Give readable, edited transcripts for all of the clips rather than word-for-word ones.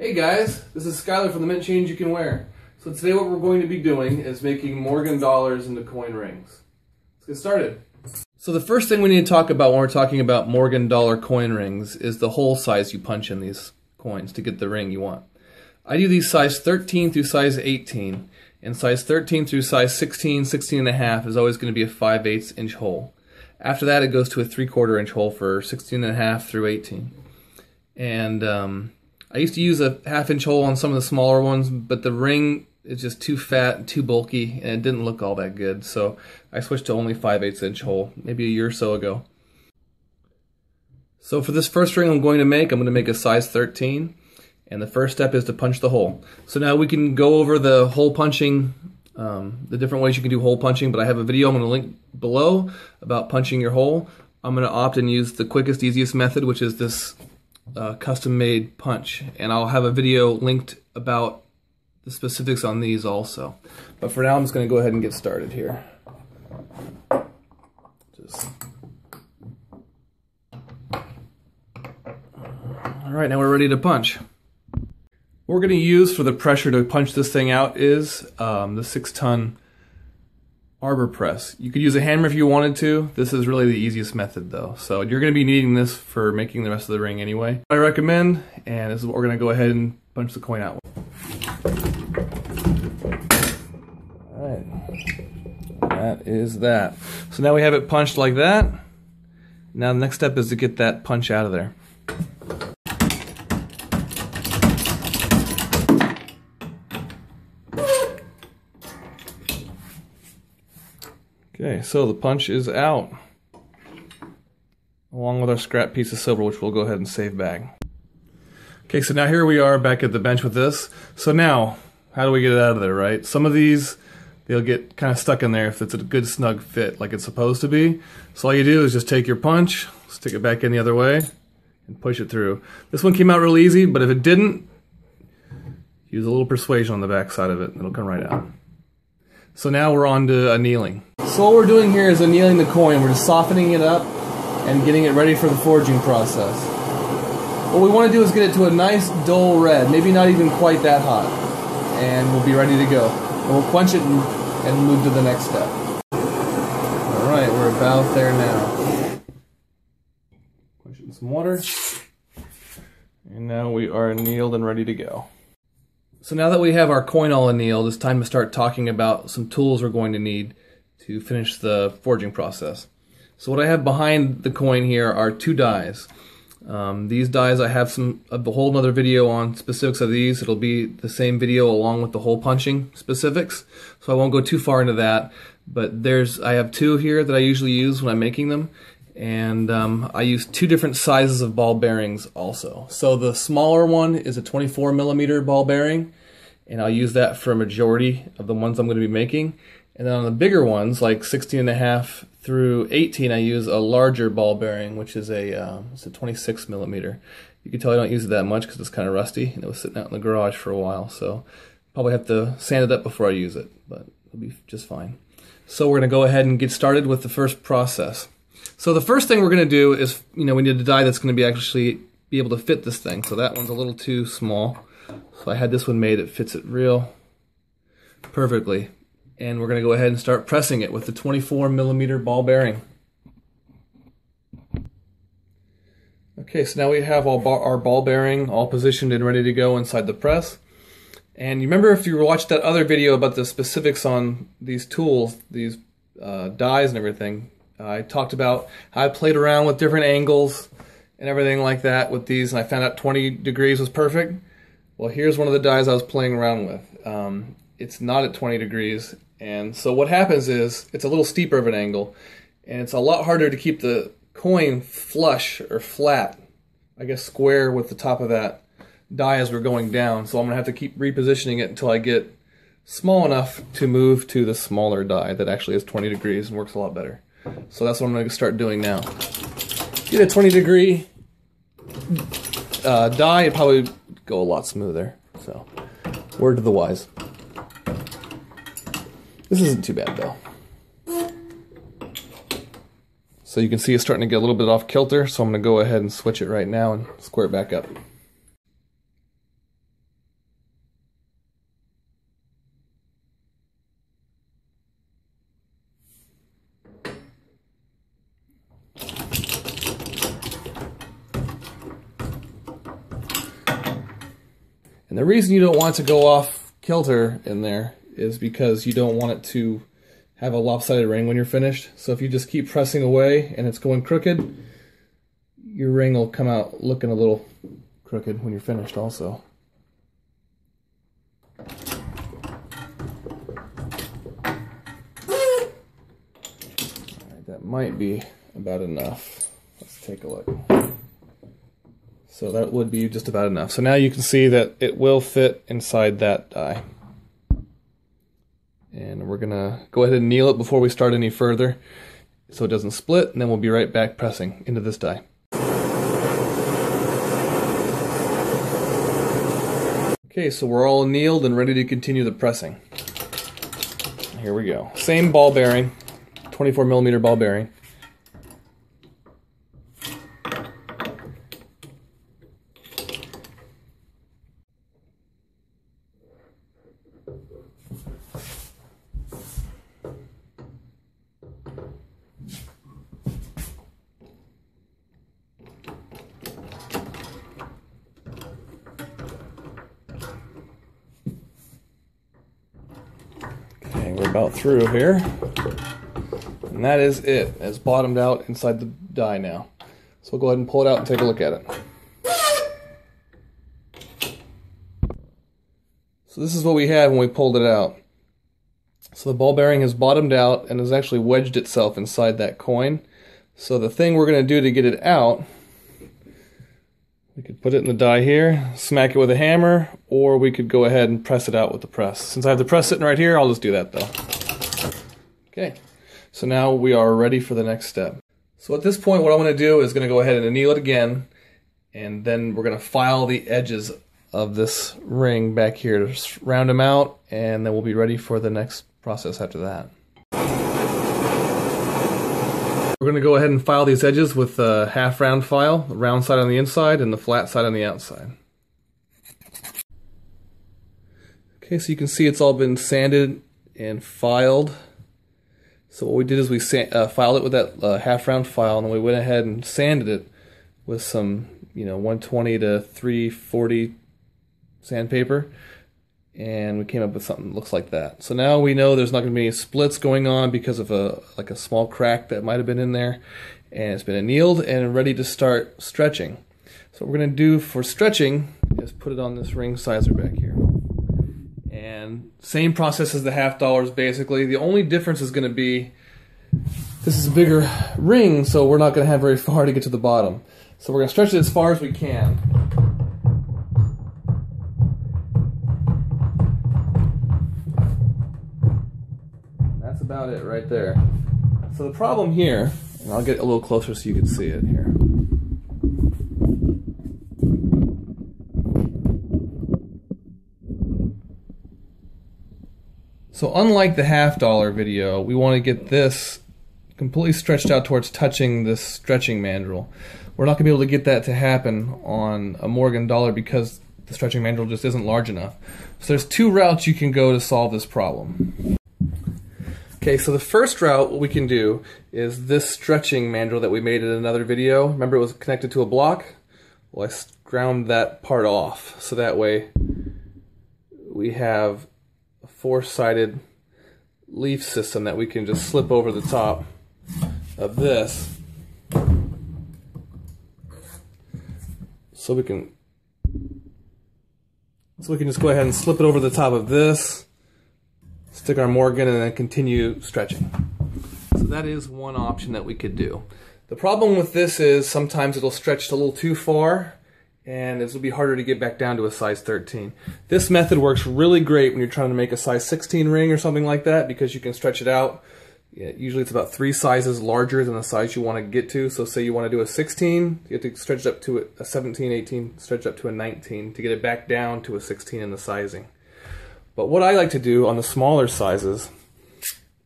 Hey guys, this is Skyler from The Mint Change You Can Wear. So today what we're going to be doing is making Morgan dollars into coin rings. Let's get started. So the first thing we need to talk about when we're talking about Morgan dollar coin rings is the hole size you punch in these coins to get the ring you want. I do these size 13 through size 18, and size 13 through size 16, 16 and a half is always going to be a 5/8 inch hole. After that it goes to a 3/4 inch hole for 16 and a half through 18. And I used to use a 1/2 inch hole on some of the smaller ones, but the ring is just too fat and too bulky, and it didn't look all that good, so I switched to only 5/8 inch hole, maybe a year or so ago. So for this first ring I'm going to make a size 13, and the first step is to punch the hole. So now we can go over the hole punching, the different ways you can do hole punching, but I have a video I'm going to link below about punching your hole. I'm going to opt and use the quickest, easiest method, which is this custom-made punch, and I'll have a video linked about the specifics on these also. But for now I'm just going to go ahead and get started here. Alright, now we're ready to punch. What we're going to use for the pressure to punch this thing out is the 6-ton Arbor press. You could use a hammer if you wanted to. This is really the easiest method though. So you're going to be needing this for making the rest of the ring anyway. I recommend, and this is what we're going to go ahead and punch the coin out with. Alright, that is that. So now we have it punched like that. Now the next step is to get that punch out of there. Okay, so the punch is out, along with our scrap piece of silver, which we'll go ahead and save back. Okay, so now here we are back at the bench with this. So now, how do we get it out of there, right? Some of these, they'll get kind of stuck in there if it's a good snug fit like it's supposed to be. So all you do is just take your punch, stick it back in the other way, and push it through. This one came out real easy, but if it didn't, use a little persuasion on the back side of it, it'll come right out. So now we're on to annealing. So what we're doing here is annealing the coin. We're just softening it up and getting it ready for the forging process. What we want to do is get it to a nice dull red, maybe not even quite that hot, and we'll be ready to go. And we'll quench it and move to the next step. Alright, we're about there now. Quench it in some water. And now we are annealed and ready to go. So now that we have our coin all annealed, it's time to start talking about some tools we're going to need to finish the forging process. So what I have behind the coin here are two dies. These dies I have a whole other video on specifics of these. It'll be the same video along with the hole punching specifics, so I won't go too far into that. But I have two here that I usually use when I'm making them, and I use two different sizes of ball bearings also. So the smaller one is a 24mm ball bearing, and I'll use that for a majority of the ones I'm going to be making. And then on the bigger ones, like 16.5 through 18, I use a larger ball bearing, which is a 26mm. You can tell I don't use it that much because it's kind of rusty, and it was sitting out in the garage for a while, so probably have to sand it up before I use it, but it'll be just fine. So we're going to go ahead and get started with the first process. So the first thing we're going to do is, we need a die that's going to be able to fit this thing. So that one's a little too small. So I had this one made, it fits it real perfectly. And we're going to go ahead and start pressing it with the 24mm ball bearing. Okay, so now we have our ball bearing all positioned and ready to go inside the press. And you remember, if you watched that other video about the specifics on these tools, these dies and everything, I talked about how I played around with different angles and everything like that with these, and I found out 20 degrees was perfect. Well, here's one of the dies I was playing around with. It's not at 20 degrees, and so what happens is it's a little steeper of an angle, and it's a lot harder to keep the coin flush or flat, I guess square, with the top of that die as we're going down. So I'm going to have to keep repositioning it until I get small enough to move to the smaller die that actually is 20 degrees and works a lot better. So that's what I'm going to start doing now. Get a 20-degree die, it'd probably go a lot smoother. So, word to the wise. This isn't too bad, though. So you can see it's starting to get a little bit off kilter, so I'm going to go ahead and switch it right now and square it back up. And the reason you don't want to go off kilter in there is because you don't want it to have a lopsided ring when you're finished. So if you just keep pressing away and it's going crooked, your ring will come out looking a little crooked when you're finished also. Alright, that might be about enough. Let's take a look. So that would be just about enough. So now you can see that it will fit inside that die. And we're gonna go ahead and kneel it before we start any further so it doesn't split, and then we'll be right back pressing into this die. Okay, so we're all annealed and ready to continue the pressing. Here we go. Same ball bearing, 24 millimeter ball bearing. About through here, and that is it. It's bottomed out inside the die now, so we'll go ahead and pull it out and take a look at it. So this is what we had when we pulled it out. So the ball bearing has bottomed out and has actually wedged itself inside that coin. So the thing we're going to do to get it out, we could put it in the die here, smack it with a hammer, or we could go ahead and press it out with the press. Since I have the press sitting right here, I'll just do that though. Okay, so now we are ready for the next step. So at this point, what I'm going to do is going to go ahead and anneal it again, and then we're going to file the edges of this ring back here, just round them out, and then we'll be ready for the next process after that. We're going to go ahead and file these edges with a half round file, the round side on the inside and the flat side on the outside. Okay, so you can see it's all been sanded and filed. So what we did is we filed it with that half round file, and then we went ahead and sanded it with some, 120 to 340 sandpaper, and we came up with something that looks like that. So now we know there's not going to be any splits going on because of a small crack that might have been in there, and it's been annealed and ready to start stretching. So what we're going to do for stretching is put it on this ring sizer back here. And same process as the $50 basically. The only difference is going to be this is a bigger ring, so we're not going to have very far to get to the bottom. So we're going to stretch it as far as we can. About it right there. So the problem here, and I'll get a little closer so you can see it here. So unlike the $50 video, we want to get this completely stretched out towards touching this stretching mandrel. We're not going to be able to get that to happen on a Morgan dollar because the stretching mandrel just isn't large enough. So there's two routes you can go to solve this problem. Okay, so the first route, what we can do is this stretching mandrel that we made in another video. Remember, it was connected to a block? Well, I ground that part off, so that way we have a four-sided leaf system that we can just slip over the top of this. So we can just go ahead and slip it over the top of this, stick our Morgan, and then continue stretching. So that is one option that we could do. The problem with this is sometimes it'll stretch a little too far, and it'll be harder to get back down to a size 13. This method works really great when you're trying to make a size 16 ring or something like that, because you can stretch it out. Usually it's about 3 sizes larger than the size you want to get to. So say you want to do a 16, you have to stretch it up to a 17, 18, stretch up to a 19 to get it back down to a 16 in the sizing. But what I like to do on the smaller sizes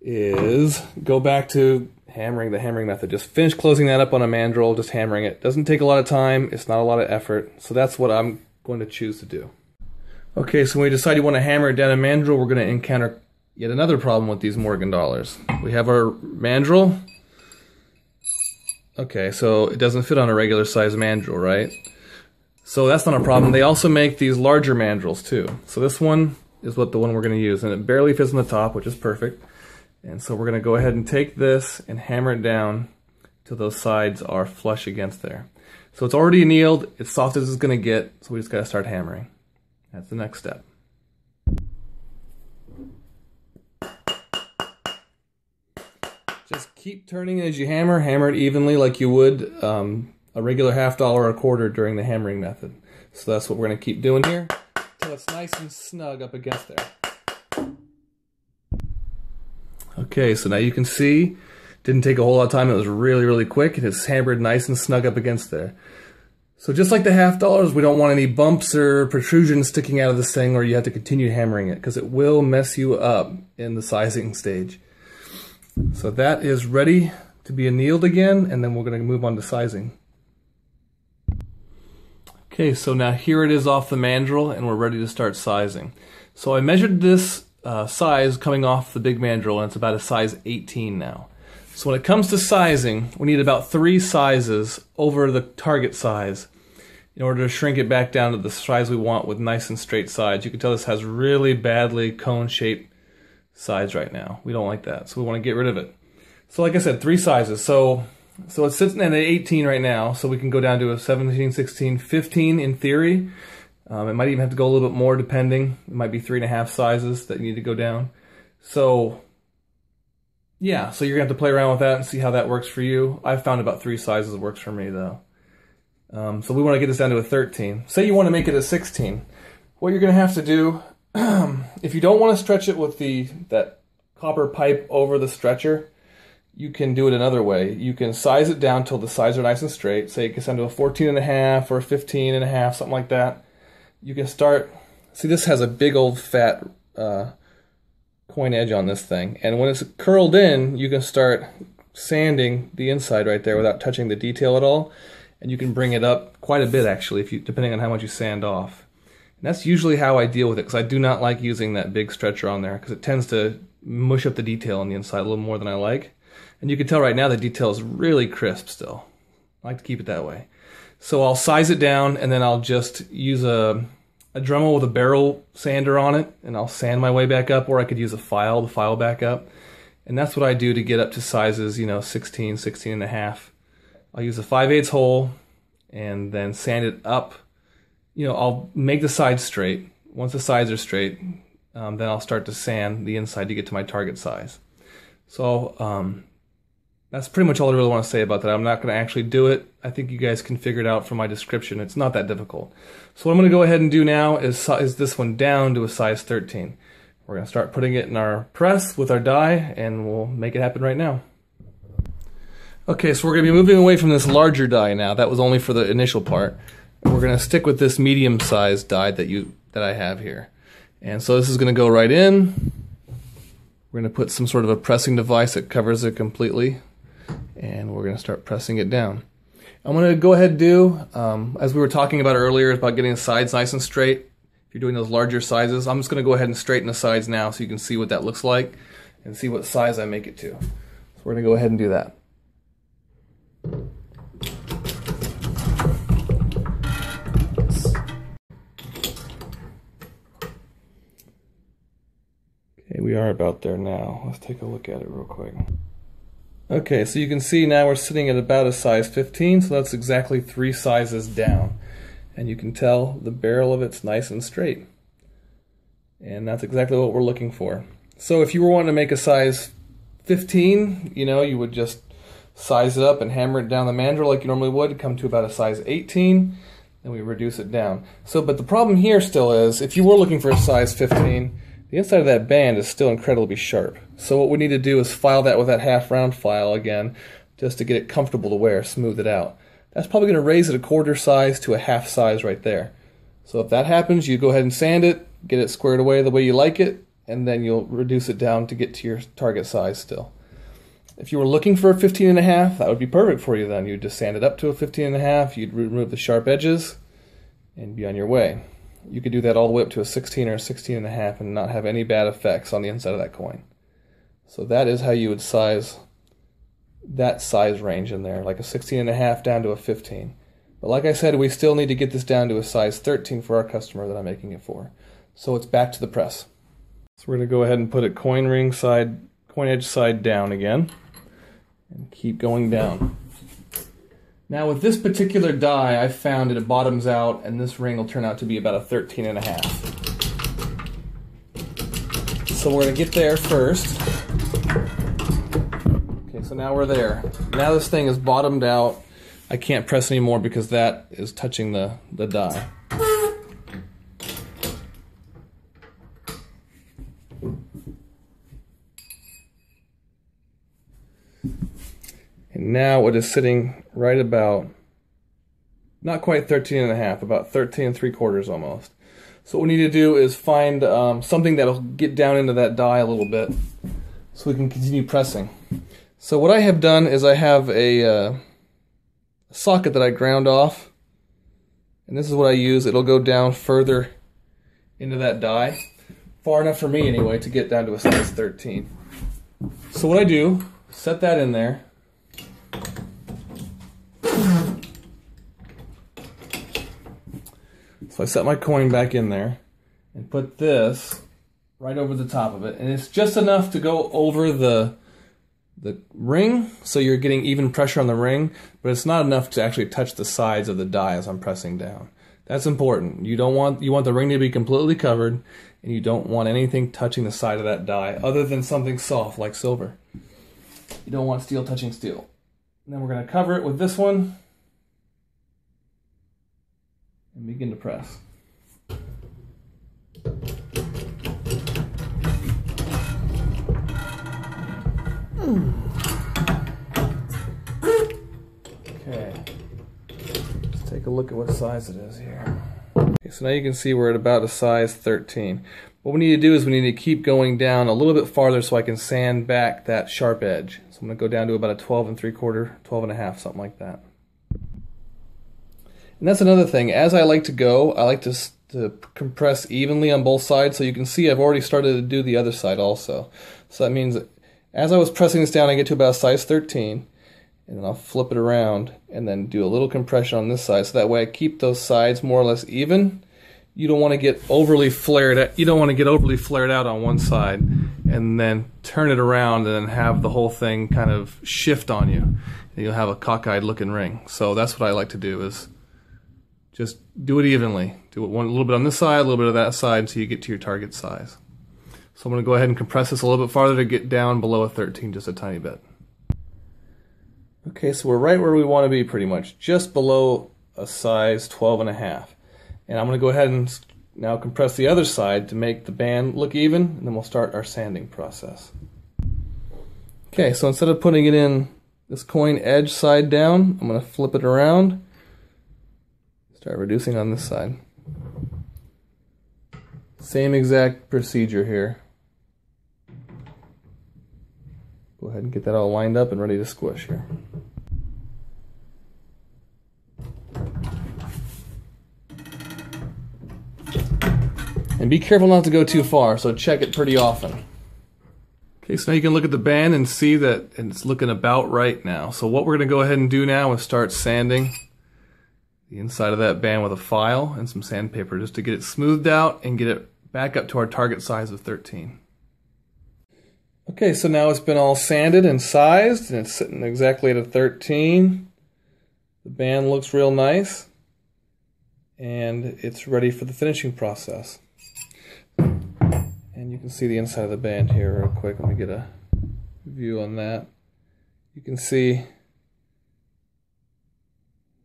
is go back to the hammering method. Just finish closing that up on a mandrel, just hammering it. Doesn't take a lot of time, it's not a lot of effort, so that's what I'm going to choose to do. Okay, so when we decide you want to hammer down a mandrel, we're going to encounter yet another problem with these Morgan dollars. We have our mandrel. Okay, so it doesn't fit on a regular size mandrel, right? So that's not a problem. They also make these larger mandrels too. So this one is what the one we're going to use, and it barely fits on the top, which is perfect. And so we're going to go ahead and take this and hammer it down till those sides are flush against there. So it's already annealed, it's soft as it's going to get, so we just got to start hammering. That's the next step. Just keep turning as you hammer. Hammer it evenly like you would a regular $half dollar or a quarter during the hammering method. So that's what we're going to keep doing here until it's nice and snug up against there. Okay, so now you can see, didn't take a whole lot of time. It was really, really quick, and it's hammered nice and snug up against there. So just like the $half dollars, we don't want any bumps or protrusions sticking out of this thing, or you have to continue hammering it, because it will mess you up in the sizing stage. So that is ready to be annealed again, and then we're going to move on to sizing. Okay, so now here it is off the mandrel, and we're ready to start sizing. So I measured this size coming off the big mandrel, and it's about a size 18 now. So when it comes to sizing, we need about 3 sizes over the target size in order to shrink it back down to the size we want with nice and straight sides. You can tell this has really badly cone-shaped sides right now. We don't like that, so we want to get rid of it. So like I said, 3 sizes. So it's sitting at an 18 right now, so we can go down to a 17, 16, 15 in theory. It might even have to go a little bit more depending. It might be 3.5 sizes that you need to go down. So yeah, so you're going to have to play around with that and see how that works for you. I've found about 3 sizes works for me, though. So we want to get this down to a 13. Say you want to make it a 16. What you're going to have to do, if you don't want to stretch it with that copper pipe over the stretcher, you can do it another way. You can size it down till the sides are nice and straight. Say it gets down to a 14.5 or a 15.5, something like that. You can start... See, this has a big old fat... coin edge on this thing, and when it's curled in, you can start sanding the inside right there without touching the detail at all, and you can bring it up quite a bit actually, if you, depending on how much you sand off. And that's usually how I deal with it, because I do not like using that big stretcher on there, because it tends to mush up the detail on the inside a little more than I like. And you can tell right now the detail is really crisp still. I like to keep it that way. So I'll size it down, and then I'll just use a Dremel with a barrel sander on it, and I'll sand my way back up, or I could use a file to file back up. And that's what I do to get up to sizes, you know, 16, 16.5. I'll use a 5/8 hole and then sand it up. You know, I'll make the sides straight. Once the sides are straight, then I'll start to sand the inside to get to my target size. So that's pretty much all I really want to say about that. I'm not going to actually do it. I think you guys can figure it out from my description. It's not that difficult. So what I'm going to go ahead and do now is this one down to a size 13. We're going to start putting it in our press with our die, and we'll make it happen right now. Okay, so we're going to be moving away from this larger die now. That was only for the initial part. We're going to stick with this medium-sized die that I have here. And so this is going to go right in. We're going to put some sort of a pressing device that covers it completely. And we're going to start pressing it down. I'm going to go ahead and do, as we were talking about earlier, about getting the sides nice and straight. If you're doing those larger sizes, I'm just going to go ahead and straighten the sides now so you can see what that looks like and see what size I make it to. So we're going to go ahead and do that. Okay, we are about there now. Let's take a look at it real quick. Okay, so you can see now we're sitting at about a size 15, so that's exactly 3 sizes down. And you can tell the barrel of it's nice and straight. And that's exactly what we're looking for. So if you were wanting to make a size 15, you know, you would just size it up and hammer it down the mandrel like you normally would, come to about a size 18, and we reduce it down. So, but the problem here still is, if you were looking for a size 15, the inside of that band is still incredibly sharp. So what we need to do is file that with that half round file again, just to get it comfortable to wear, smooth it out. That's probably going to raise it a quarter size to a half size right there. So if that happens, you go ahead and sand it, get it squared away the way you like it, and then you'll reduce it down to get to your target size still. If you were looking for a 15.5, that would be perfect for you then. You'd just sand it up to a 15.5, you'd remove the sharp edges, and be on your way. You could do that all the way up to a 16 or a 16.5 and not have any bad effects on the inside of that coin. So that is how you would size that size range in there, like a 16.5 down to a 15. But like I said, we still need to get this down to a size 13 for our customer that I'm making it for. So it's back to the press. So we're going to go ahead and put it coin edge side down again, and keep going down. Now with this particular die, I found it bottoms out, and this ring will turn out to be about a 13.5. So we're going to get there first. Okay, so now we're there. Now this thing is bottomed out. I can't press anymore because that is touching the die. And now it is sitting right about, not quite 13.5, about 13 3/4 almost. So what we need to do is find something that'll get down into that die a little bit so we can continue pressing. So what I have done is I have a socket that I ground off, and this is what I use. It'll go down further into that die, far enough for me anyway to get down to a size 13. So what I do, set that in there, so I set my coin back in there and put this right over the top of it, and it's just enough to go over the ring, so you're getting even pressure on the ring, but it's not enough to actually touch the sides of the die as I'm pressing down. That's important. You want the ring to be completely covered, and you don't want anything touching the side of that die other than something soft like silver. You don't want steel touching steel. And then we're going to cover it with this one and begin to press. Okay, let's take a look at what size it is here. Okay, so now you can see we're at about a size 13. What we need to do is we need to keep going down a little bit farther so I can sand back that sharp edge. So I'm going to go down to about a 12 3/4, 12.5, something like that. And that's another thing. As I like to go, I like to compress evenly on both sides, so you can see I've already started to do the other side also. So that means that as I was pressing this down, I get to about a size 13, and then I'll flip it around and then do a little compression on this side, so that way I keep those sides more or less even. You don't want to get overly flared out, on one side and then turn it around and then have the whole thing kind of shift on you, and you'll have a cockeyed looking ring. So that's what I like to do, is just do it evenly. Do it a little bit on this side, a little bit of that side, until you get to your target size. So I'm going to go ahead and compress this a little bit farther to get down below a 13 just a tiny bit. Okay, so we're right where we want to be pretty much, just below a size 12.5. And I'm going to go ahead and now compress the other side to make the band look even, and then we'll start our sanding process. Okay, so instead of putting it in this coin edge side down, I'm going to flip it around, start reducing on this side. Same exact procedure here. Go ahead and get that all lined up and ready to squish here. And be careful not to go too far, so check it pretty often. Okay, so now you can look at the band and see that it's looking about right now. So what we're going to go ahead and do now is start sanding the inside of that band with a file and some sandpaper, just to get it smoothed out and get it back up to our target size of 13. Okay, so now it's been all sanded and sized, and it's sitting exactly at a 13. The band looks real nice, and it's ready for the finishing process. And you can see the inside of the band here real quick. Let me get a view on that. You can see,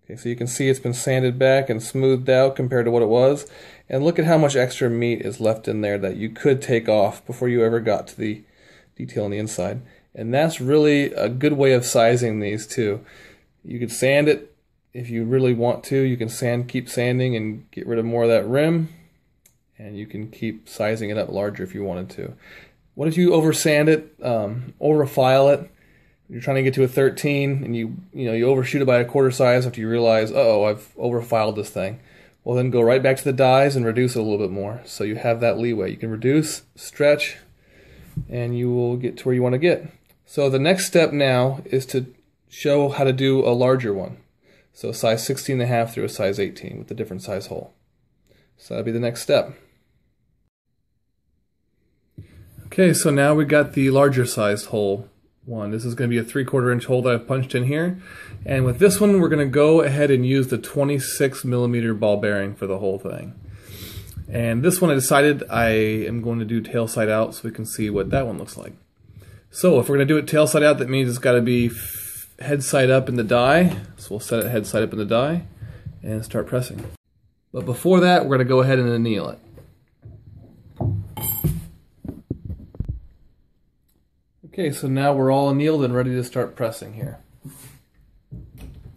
okay, so you can see it's been sanded back and smoothed out compared to what it was. And look at how much extra meat is left in there that you could take off before you ever got to the detail on the inside. And that's really a good way of sizing these too. You could sand it if you really want to. You can keep sanding and get rid of more of that rim, and you can keep sizing it up larger if you wanted to. What if you oversand it, overfile it? You're trying to get to a 13 and you overshoot it by a 1/4 size after you realize, uh-oh, I've overfiled this thing. Well, then go right back to the dies and reduce it a little bit more, so you have that leeway. You can reduce, stretch, and you will get to where you want to get. So the next step now is to show how to do a larger one. So size 16.5 through a size 18 with a different size hole. So that'll be the next step. Okay, so now we got the larger sized hole one. This is going to be a 3/4 inch hole that I've punched in here. And with this one, we're going to go ahead and use the 26mm ball bearing for the whole thing. And this one I decided I am going to do tail side out so we can see what that one looks like. So if we're going to do it tail side out, that means it's got to be head side up in the die. So we'll set it head side up in the die and start pressing. But before that, we're going to go ahead and anneal it. Okay, so now we're all annealed and ready to start pressing here.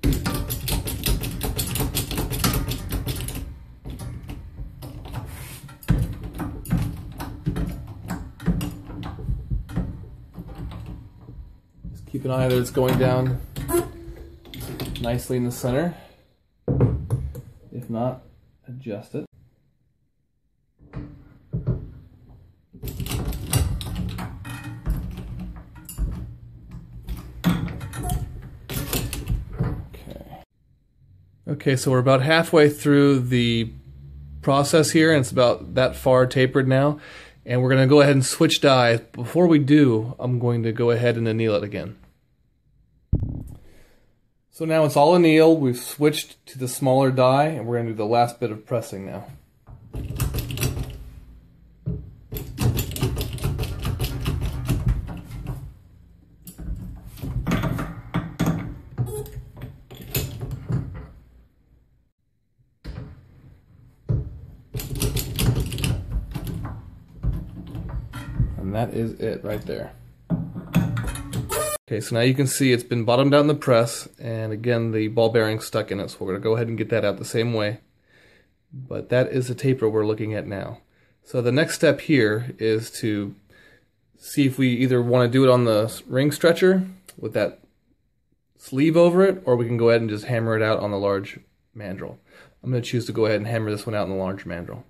Just keep an eye that it's going down nicely in the center. If not, adjust it. Okay, so we're about halfway through the process here, and it's about that far tapered now. And we're going to go ahead and switch dies. Before we do, I'm going to go ahead and anneal it again. So now it's all annealed. We've switched to the smaller die, and we're going to do the last bit of pressing now. And that is it right there. Okay, so now you can see it's been bottomed out in the press, and again the ball bearing's stuck in it, so we're going to go ahead and get that out the same way. But that is the taper we're looking at now. So the next step here is to see if we either want to do it on the ring stretcher with that sleeve over it, or we can go ahead and just hammer it out on the large mandrel. I'm going to choose to go ahead and hammer this one out in the large mandrel.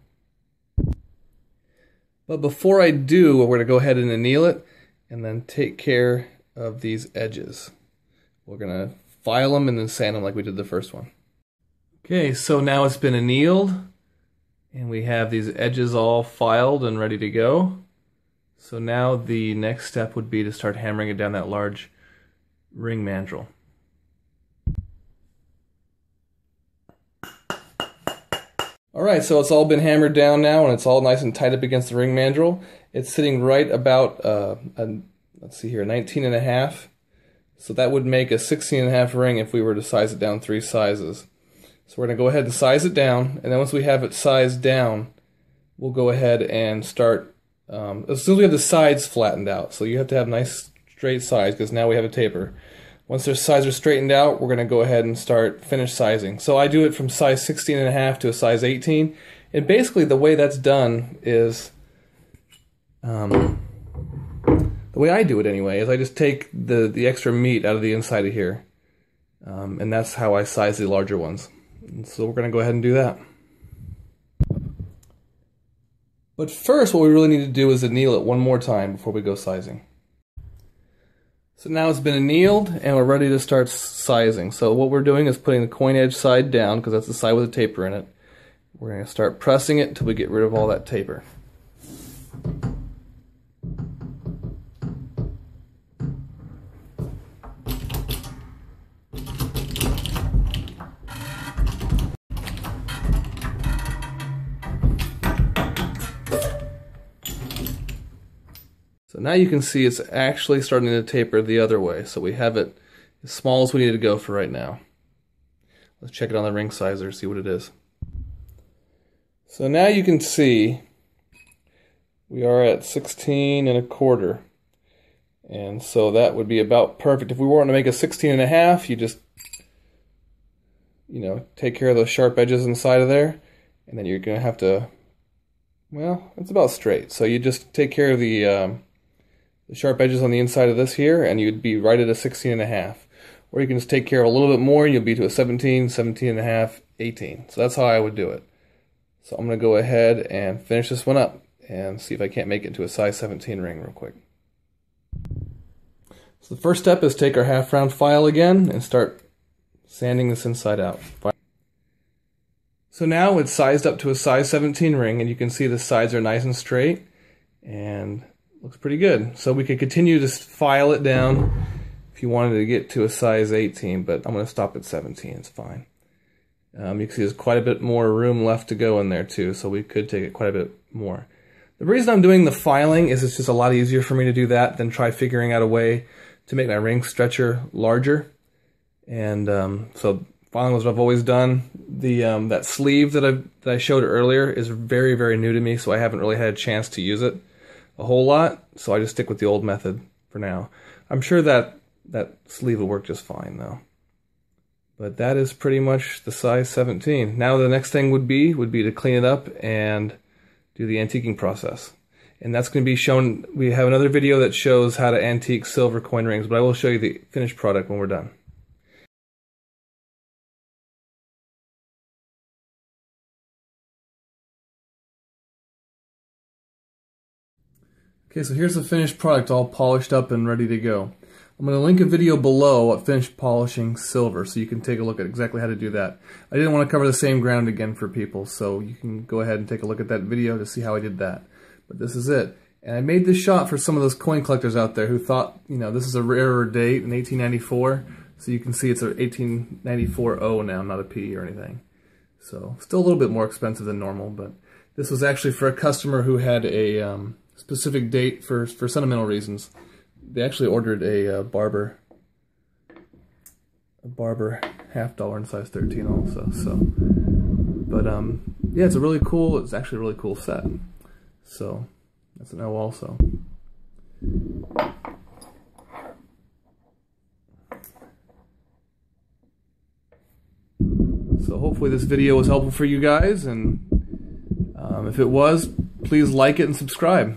But before I do, we're going to go ahead and anneal it and then take care of these edges. We're going to file them and then sand them like we did the first one. Okay, so now it's been annealed and we have these edges all filed and ready to go. So now the next step would be to start hammering it down that large ring mandrel. Alright, so it's all been hammered down now, and it's all nice and tight up against the ring mandrel. It's sitting right about, let's see here, 19.5. So that would make a 16.5 ring if we were to size it down 3 sizes. So we're going to go ahead and size it down, and then once we have it sized down, we'll go ahead and start, as soon as we have the sides flattened out. So you have to have nice straight sides, because now we have a taper. Once their sides are straightened out, we're going to go ahead and start finish sizing. So I do it from size 16.5 to a size 18. And basically the way that's done is, the way I do it anyway, is I just take the extra meat out of the inside of here. And that's how I size the larger ones. And so we're going to go ahead and do that. But first, what we really need to do is anneal it one more time before we go sizing. So now it's been annealed and we're ready to start sizing. So what we're doing is putting the coin edge side down, because that's the side with the taper in it. We're going to start pressing it until we get rid of all that taper. Now you can see it's actually starting to taper the other way, so we have it as small as we need to go for right now. Let's check it on the ring sizer, see what it is. So now you can see we are at 16.25, and so that would be about perfect. If we wanted to make a 16.5, you just, you know, take care of those sharp edges inside of there, and then you're going to have to, well, it's about straight. So you just take care of the sharp edges on the inside of this here, and you'd be right at a 16.5. Or you can just take care of a little bit more, and you'll be to a 17, 17.5, 18. So that's how I would do it. So I'm going to go ahead and finish this one up and see if I can't make it to a size 17 ring real quick. So the first step is take our half round file again and start sanding this inside out. So now it's sized up to a size 17 ring, and you can see the sides are nice and straight and looks pretty good. So we could continue to file it down if you wanted to get to a size 18, but I'm going to stop at 17, it's fine. You can see there's quite a bit more room left to go in there too, so we could take it quite a bit more. The reason I'm doing the filing is it's just a lot easier for me to do that than try figuring out a way to make my ring stretcher larger. And so filing was what I've always done. The that sleeve that I showed earlier is very, very new to me, so I haven't really had a chance to use it a whole lot, so I just stick with the old method for now. I'm sure that sleeve will work just fine though. But that is pretty much the size 17. Now the next thing would be to clean it up and do the antiquing process. And that's going to be shown, we have another video that shows how to antique silver coin rings, but I will show you the finished product when we're done. Okay, so here's the finished product all polished up and ready to go. I'm going to link a video below at finished polishing silver, so you can take a look at exactly how to do that. I didn't want to cover the same ground again for people, so you can go ahead and take a look at that video to see how I did that. But this is it. And I made this shot for some of those coin collectors out there who thought, you know, this is a rarer date in 1894, so you can see it's a 1894-0 now, not a P or anything. So still a little bit more expensive than normal, but this was actually for a customer who had a specific date for sentimental reasons. They actually ordered a barber $1/2 in size 13 also. So, but yeah, it's actually a really cool set. So that's an O also. So hopefully this video was helpful for you guys, and if it was, please like it and subscribe.